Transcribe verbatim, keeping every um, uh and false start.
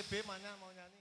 T B mana mau nyanyi?